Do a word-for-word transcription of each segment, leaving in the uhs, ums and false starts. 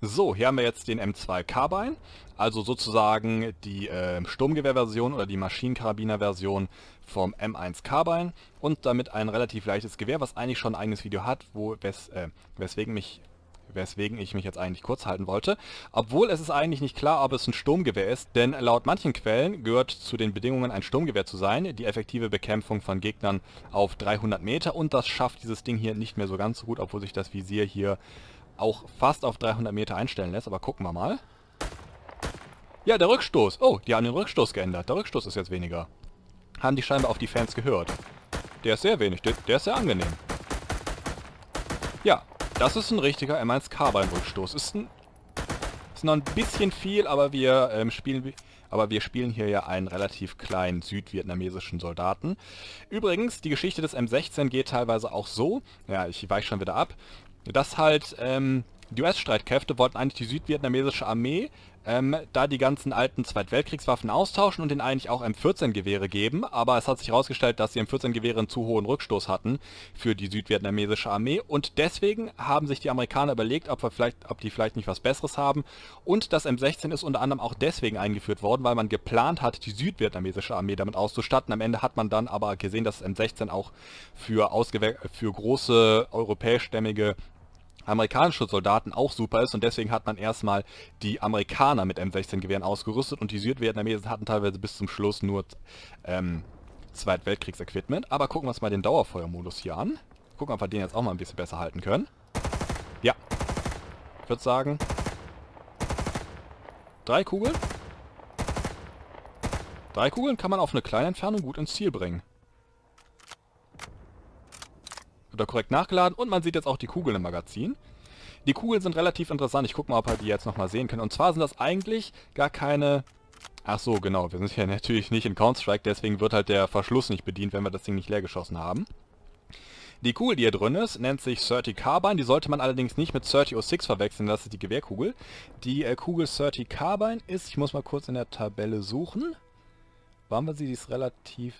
So, hier haben wir jetzt den M zwei Carbine, also sozusagen die äh, Sturmgewehrversion oder die Maschinenkarabiner-Version vom M eins Carbine und damit ein relativ leichtes Gewehr, was eigentlich schon ein eigenes Video hat, wo wes, äh, weswegen mich... weswegen ich mich jetzt eigentlich kurz halten wollte, obwohl es ist eigentlich nicht klar, ob es ein Sturmgewehr ist, denn laut manchen Quellen gehört zu den Bedingungen, ein Sturmgewehr zu sein, die effektive Bekämpfung von Gegnern auf dreihundert Meter, und das schafft dieses Ding hier nicht mehr so ganz so gut, obwohl sich das Visier hier auch fast auf dreihundert Meter einstellen lässt, aber gucken wir mal. Ja, der Rückstoß. Oh, die haben den Rückstoß geändert. Der Rückstoß ist jetzt weniger. Haben die scheinbar auf die Fans gehört. Der ist sehr wenig, der, der ist sehr angenehm. Ja. Das ist ein richtiger M eins Carbine-Rückstoß. Ist, ist noch ein bisschen viel, aber wir, ähm, spielen, aber wir spielen hier ja einen relativ kleinen südvietnamesischen Soldaten. Übrigens, die Geschichte des M sechzehn geht teilweise auch so, ja, ich weiche schon wieder ab, dass halt ähm, die U S-Streitkräfte wollten eigentlich die südvietnamesische Armee ähm, da die ganzen alten Zweitweltkriegswaffen austauschen und denen eigentlich auch M vierzehn Gewehre geben, aber es hat sich herausgestellt, dass die M vierzehn Gewehre einen zu hohen Rückstoß hatten für die südvietnamesische Armee, und deswegen haben sich die Amerikaner überlegt, ob, wir vielleicht, ob die vielleicht nicht was Besseres haben, und das M sechzehn ist unter anderem auch deswegen eingeführt worden, weil man geplant hat, die südvietnamesische Armee damit auszustatten. Am Ende hat man dann aber gesehen, dass das M sechzehn auch für, für große europäischstämmige amerikanische Soldaten auch super ist, und deswegen hat man erstmal die Amerikaner mit M sechzehn Gewehren ausgerüstet und die Südvietnamesen hatten teilweise bis zum Schluss nur ähm, Zweitweltkriegs-Equipment. Aber gucken wir uns mal den Dauerfeuermodus hier an. Gucken, ob wir den jetzt auch mal ein bisschen besser halten können. Ja, ich würde sagen, drei Kugeln. Drei Kugeln kann man auf eine kleine Entfernung gut ins Ziel bringen. Oder korrekt nachgeladen, und man sieht jetzt auch die Kugeln im Magazin. Die Kugeln sind relativ interessant. Ich gucke mal, ob wir die jetzt nochmal sehen können. Und zwar sind das eigentlich gar keine... Ach so, genau. Wir sind ja natürlich nicht in Counter-Strike, deswegen wird halt der Verschluss nicht bedient, wenn wir das Ding nicht leer geschossen haben. Die Kugel, die hier drin ist, nennt sich dreißig Carbine. Die sollte man allerdings nicht mit dreißig null null sechs verwechseln. Das ist die Gewehrkugel. Die äh, Kugel dreißig Carbine ist... Ich muss mal kurz in der Tabelle suchen. Waren wir sie? Die ist relativ...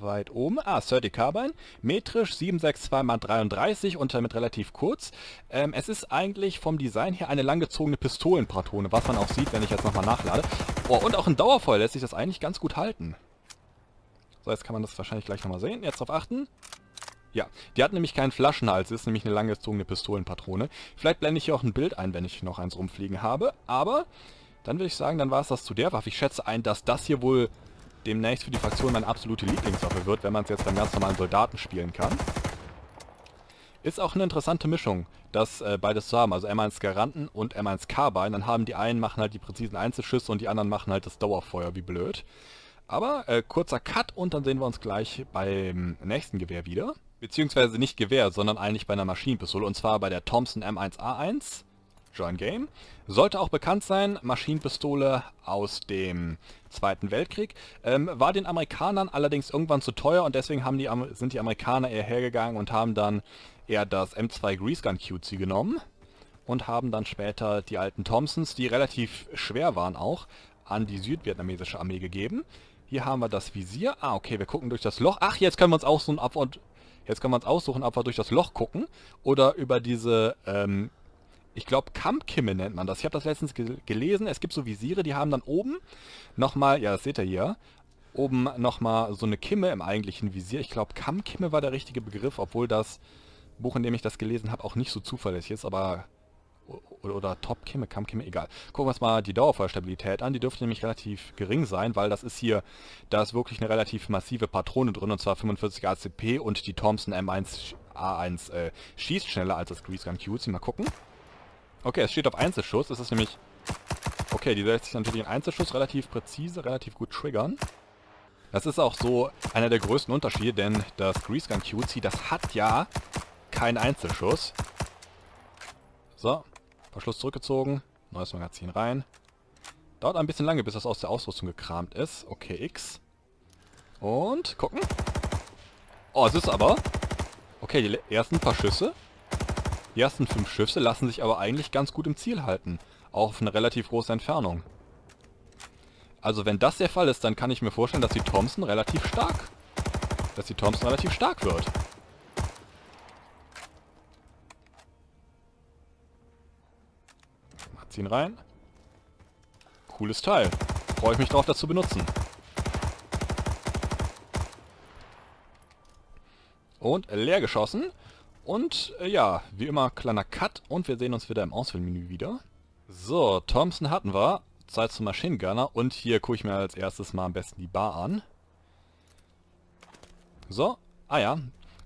weit oben. Ah, dreißig Carbine. Metrisch sieben sechs zwei mal dreiunddreißig und damit relativ kurz. Ähm, es ist eigentlich vom Design her eine langgezogene Pistolenpatrone, was man auch sieht, wenn ich jetzt nochmal nachlade. Oh, und auch in Dauerfeuer lässt sich das eigentlich ganz gut halten. So, jetzt kann man das wahrscheinlich gleich nochmal sehen. Jetzt drauf achten. Ja, die hat nämlich keinen Flaschenhals, ist nämlich eine langgezogene Pistolenpatrone. Vielleicht blende ich hier auch ein Bild ein, wenn ich noch eins rumfliegen habe. Aber dann würde ich sagen, dann war es das zu der Waffe. Ich schätze ein, dass das hier wohl demnächst für die Fraktion meine absolute Lieblingswaffe wird, wenn man es jetzt beim ganz normalen Soldaten spielen kann. Ist auch eine interessante Mischung, das äh, beides zu haben, also M eins Garanten und M eins Carbine. Dann haben die einen, machen halt die präzisen Einzelschüsse und die anderen machen halt das Dauerfeuer, wie blöd. Aber äh, kurzer Cut und dann sehen wir uns gleich beim nächsten Gewehr wieder. Beziehungsweise nicht Gewehr, sondern eigentlich bei einer Maschinenpistole, und zwar bei der Thompson M eins A eins. Join Game. Sollte auch bekannt sein, Maschinenpistole aus dem Zweiten Weltkrieg. Ähm, war den Amerikanern allerdings irgendwann zu teuer und deswegen haben die, sind die Amerikaner eher hergegangen und haben dann eher das M zwei Grease Gun Q C genommen und haben dann später die alten Thompsons, die relativ schwer waren auch, an die südvietnamesische Armee gegeben. Hier haben wir das Visier. Ah, okay, wir gucken durch das Loch. Ach, jetzt können wir uns auch so ein Ab- und jetzt können wir uns aussuchen, ob wir durch das Loch gucken oder über diese ähm, ich glaube, Kammkimme nennt man das. Ich habe das letztens ge gelesen. Es gibt so Visiere, die haben dann oben nochmal, ja, das seht ihr hier, oben nochmal so eine Kimme im eigentlichen Visier. Ich glaube, Kammkimme war der richtige Begriff, obwohl das Buch, in dem ich das gelesen habe, auch nicht so zuverlässig ist, aber... Oder, oder Top-Kimme, Kammkimme, egal. Gucken wir uns mal die Dauerfeuerstabilität an. Die dürfte nämlich relativ gering sein, weil das ist hier, da ist wirklich eine relativ massive Patrone drin, und zwar fünfundvierzig A C P, und die Thompson M eins A eins äh, schießt schneller als das Grease Gun Q C. Mal gucken. Okay, es steht auf Einzelschuss, es ist nämlich... Okay, die lässt sich natürlich in Einzelschuss relativ präzise, relativ gut triggern. Das ist auch so einer der größten Unterschiede, denn das Grease Gun Q C, das hat ja keinen Einzelschuss. So, Verschluss zurückgezogen, neues Magazin rein. Dauert ein bisschen lange, bis das aus der Ausrüstung gekramt ist. Okay, X. Und gucken. Oh, es ist aber... Okay, die ersten paar Schüsse... Die ersten fünf Schüsse lassen sich aber eigentlich ganz gut im Ziel halten, auch auf eine relativ große Entfernung. Also wenn das der Fall ist, dann kann ich mir vorstellen, dass die Thompson relativ stark, dass die Thompson relativ stark wird. Mal Ziehen rein. Cooles Teil. Freue ich mich drauf, das zu benutzen. Und leer geschossen. Und äh, ja, wie immer, kleiner Cut. Und wir sehen uns wieder im Auswahlmenü wieder. So, Thompson hatten wir. Zeit zum Machine Gunner. Und hier gucke ich mir als erstes mal am besten die Bar an. So, ah ja.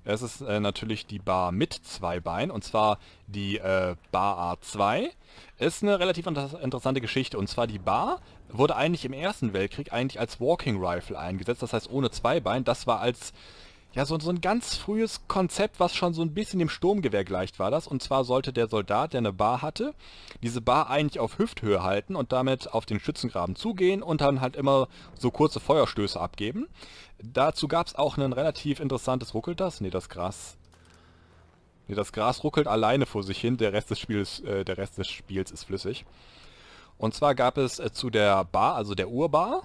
Es ist äh, natürlich die Bar mit zwei Beinen, und zwar die äh, Bar A zwei. Ist eine relativ inter interessante Geschichte, und zwar die Bar wurde eigentlich im Ersten Weltkrieg eigentlich als Walking Rifle eingesetzt, das heißt ohne zwei Beinen. Das war als, ja, so, so ein ganz frühes Konzept, was schon so ein bisschen dem Sturmgewehr gleicht war das. Und zwar sollte der Soldat, der eine Bar hatte, diese Bar eigentlich auf Hüfthöhe halten und damit auf den Schützengraben zugehen und dann halt immer so kurze Feuerstöße abgeben. Dazu gab es auch ein relativ interessantes, ruckelt das? Ne, das Gras... Ne, das Gras ruckelt alleine vor sich hin, der Rest des Spiels, äh, der Rest des Spiels ist flüssig. Und zwar gab es äh, zu der Bar, also der Urbar,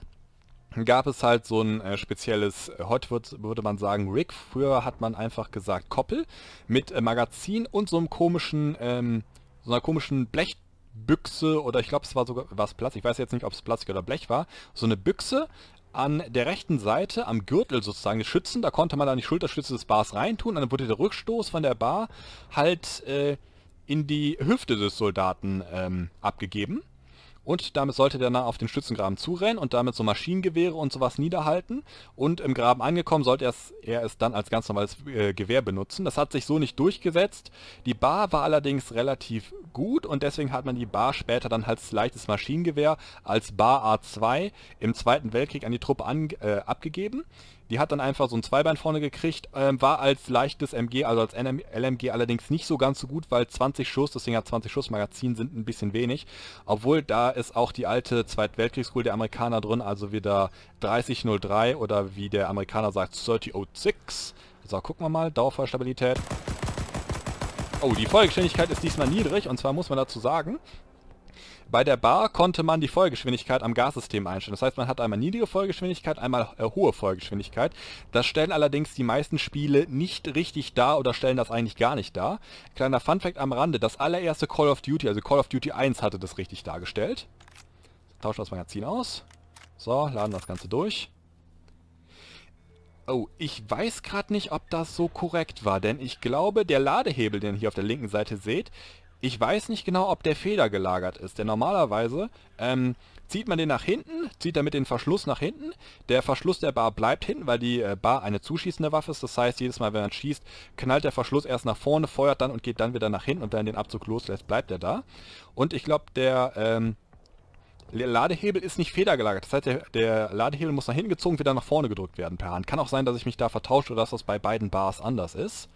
gab es halt so ein äh, spezielles, äh, heute würd, würde man sagen Rig, früher hat man einfach gesagt Koppel, mit äh, Magazin und so einem komischen, ähm, so einer komischen Blechbüchse, oder ich glaube es war sogar was Plastik, ich weiß jetzt nicht, ob es Plastik oder Blech war, so eine Büchse an der rechten Seite, am Gürtel sozusagen des Schützen, da konnte man dann die Schulterschütze des Bars reintun und dann wurde der Rückstoß von der Bar halt äh, in die Hüfte des Soldaten ähm, abgegeben. Und damit sollte der dann auf den Schützengraben zurennen und damit so Maschinengewehre und sowas niederhalten. Und im Graben angekommen sollte er es, er es dann als ganz normales äh, Gewehr benutzen. Das hat sich so nicht durchgesetzt. Die Bar war allerdings relativ gut und deswegen hat man die Bar später dann als leichtes Maschinengewehr als Bar A zwei im Zweiten Weltkrieg an die Truppe an, äh, abgegeben. Die hat dann einfach so ein Zweibein vorne gekriegt, ähm, war als leichtes M G, also als L M G allerdings nicht so ganz so gut, weil zwanzig Schuss, das Ding hat zwanzig Schuss, Magazin sind ein bisschen wenig. Obwohl, da ist auch die alte Zweite Weltkriegsschule der Amerikaner drin, also wieder dreißig null drei oder wie der Amerikaner sagt, dreißig null sechs. So, gucken wir mal, Dauerfeuerstabilität. Oh, die Feuergeschwindigkeit ist diesmal niedrig, und zwar muss man dazu sagen... Bei der Bar konnte man die Feuergeschwindigkeit am Gassystem einstellen. Das heißt, man hat einmal niedrige Feuergeschwindigkeit, einmal äh, hohe Feuergeschwindigkeit. Das stellen allerdings die meisten Spiele nicht richtig dar oder stellen das eigentlich gar nicht dar. Kleiner Funfact am Rande, das allererste Call of Duty, also Call of Duty eins, hatte das richtig dargestellt. Tauschen wir das Magazin aus. So, laden das Ganze durch. Oh, ich weiß gerade nicht, ob das so korrekt war, denn ich glaube, der Ladehebel, den ihr hier auf der linken Seite seht, ich weiß nicht genau, ob der federgelagert ist, denn normalerweise ähm, zieht man den nach hinten, zieht damit den Verschluss nach hinten. Der Verschluss der Bar bleibt hinten, weil die äh, Bar eine zuschießende Waffe ist. Das heißt, jedes Mal, wenn man schießt, knallt der Verschluss erst nach vorne, feuert dann und geht dann wieder nach hinten. Und wenn man den Abzug loslässt, bleibt er da. Und ich glaube, der ähm, Ladehebel ist nicht federgelagert. Das heißt, der, der Ladehebel muss nach hinten gezogen, wieder nach vorne gedrückt werden per Hand. Kann auch sein, dass ich mich da vertausche oder dass das bei beiden Bars anders ist.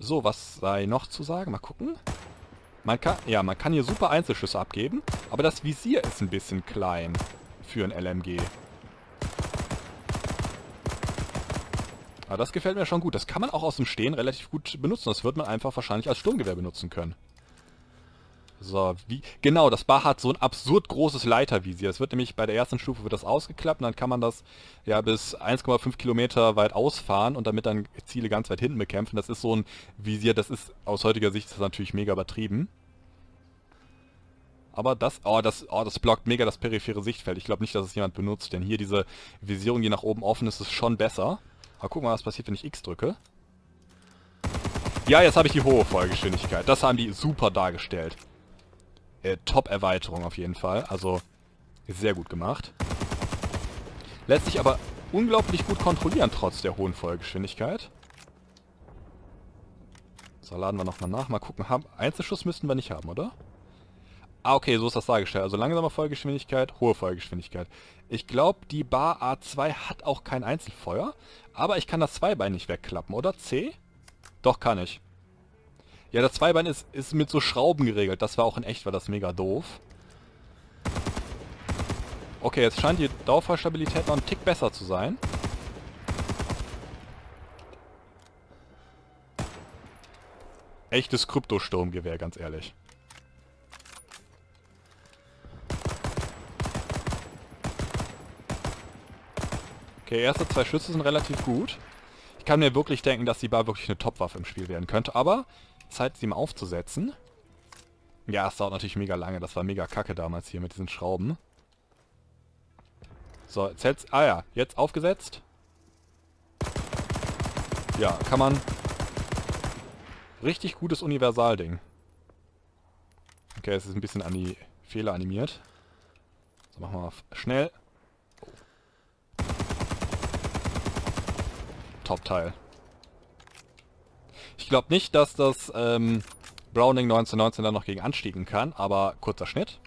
So, was sei noch zu sagen? Mal gucken. Man kann, ja, man kann hier super Einzelschüsse abgeben, aber das Visier ist ein bisschen klein für ein L M G. Aber das gefällt mir schon gut. Das kann man auch aus dem Stehen relativ gut benutzen. Das wird man einfach wahrscheinlich als Sturmgewehr benutzen können. So, wie... Genau, das Bar hat so ein absurd großes Leitervisier. Es wird nämlich bei der ersten Stufe wird das ausgeklappt und dann kann man das ja bis eins Komma fünf Kilometer weit ausfahren und damit dann Ziele ganz weit hinten bekämpfen. Das ist so ein Visier, das ist aus heutiger Sicht das natürlich mega übertrieben. Aber das, oh, das, oh, das blockt mega das periphere Sichtfeld. Ich glaube nicht, dass es jemand benutzt, denn hier diese Visierung, die nach oben offen ist, ist schon besser. Aber gucken wir mal, was passiert, wenn ich X drücke. Ja, jetzt habe ich die hohe Feuergeschwindigkeit. Das haben die super dargestellt. Äh, Top-Erweiterung auf jeden Fall, also sehr gut gemacht. Lässt sich aber unglaublich gut kontrollieren, trotz der hohen Feuergeschwindigkeit. So, laden wir nochmal nach, mal gucken, haben, Einzelschuss müssten wir nicht haben, oder? Ah, okay, so ist das dargestellt, also langsame Feuergeschwindigkeit, hohe Feuergeschwindigkeit. Ich glaube, die Bar A zwei hat auch kein Einzelfeuer, aber ich kann das Zweibein nicht wegklappen, oder? C? Doch, kann ich. Ja, das Zweibein ist, ist mit so Schrauben geregelt. Das war auch in echt, war das mega doof. Okay, jetzt scheint die Dauerfeuerstabilität noch einen Tick besser zu sein. Echtes Kryptosturmgewehr, ganz ehrlich. Okay, erste zwei Schüsse sind relativ gut. Ich kann mir wirklich denken, dass die Bar wirklich eine Topwaffe im Spiel werden könnte, aber... Zeit, sie mal aufzusetzen. Ja, es dauert natürlich mega lange. Das war mega kacke damals hier mit diesen Schrauben. So, jetzt hält es... Ah ja, jetzt aufgesetzt. Ja, kann man... Richtig gutes Universal-Ding. Okay, es ist ein bisschen an die Fehler animiert. So, machen wir mal schnell. Oh. Top-Teil. Ich glaube nicht, dass das ähm, Browning neunzehnhundertneunzehn dann noch gegen anstiegen kann, aber kurzer Schnitt.